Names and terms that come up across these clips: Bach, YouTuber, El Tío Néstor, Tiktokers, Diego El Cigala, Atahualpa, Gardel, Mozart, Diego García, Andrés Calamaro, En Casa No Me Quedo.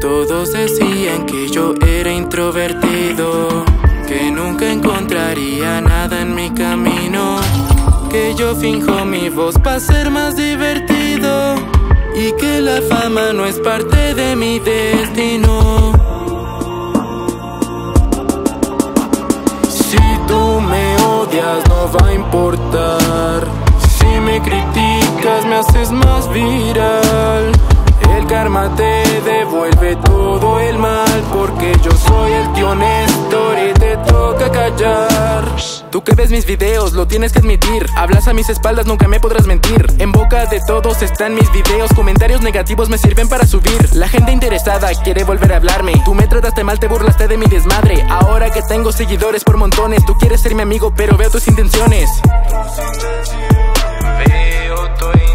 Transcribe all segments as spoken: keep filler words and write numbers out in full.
Todos decían que yo era introvertido, que nunca encontraría nada en mi camino, que yo finjo mi voz para ser más divertido y que la fama no es parte de mi destino. Si tú me odias no va a importar, si me criticas me haces más viral. El karma te devuelve todo el mal, porque yo soy el tío Néstor y te toca callar. Tú que ves mis videos, lo tienes que admitir. Hablas a mis espaldas, nunca me podrás mentir. En boca de todos están mis videos. Comentarios negativos me sirven para subir. La gente interesada quiere volver a hablarme. Tú me trataste mal, te burlaste de mi desmadre. Ahora que tengo seguidores por montones, tú quieres ser mi amigo, pero veo tus intenciones. Veo tu intención.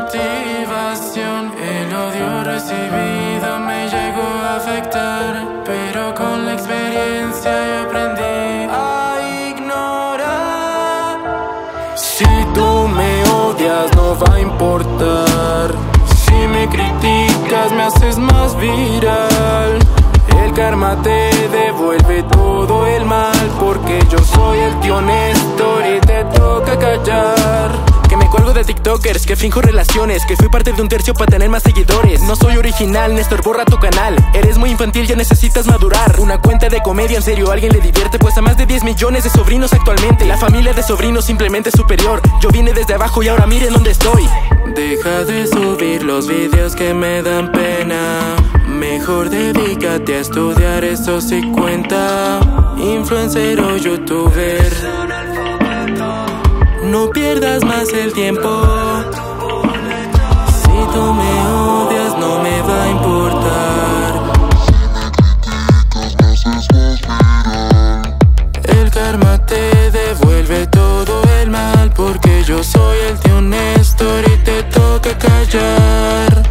Motivación, el odio recibido me llegó a afectar, pero con la experiencia aprendí a ignorar. Si tú me odias no va a importar, si me criticas me haces más viral. El karma te devuelve todo el mal, porque yo soy el tío Néstor y te toca callar. Me cuelgo de Tiktokers, que finjo relaciones, que fui parte de un tercio para tener más seguidores. No soy original, Néstor, borra tu canal. Eres muy infantil, ya necesitas madurar. Una cuenta de comedia, en serio, ¿a alguien le divierte? Pues a más de diez millones de sobrinos actualmente. La familia de sobrinos simplemente es superior. Yo vine desde abajo y ahora miren dónde estoy. Deja de subir los videos que me dan pena. Mejor dedícate a estudiar, eso sí cuenta. Influencer o YouTuber, no pierdas más el tiempo. Si tú me odias no me va a importar. El karma te devuelve todo el mal, porque yo soy el tío Néstor y te toca callar.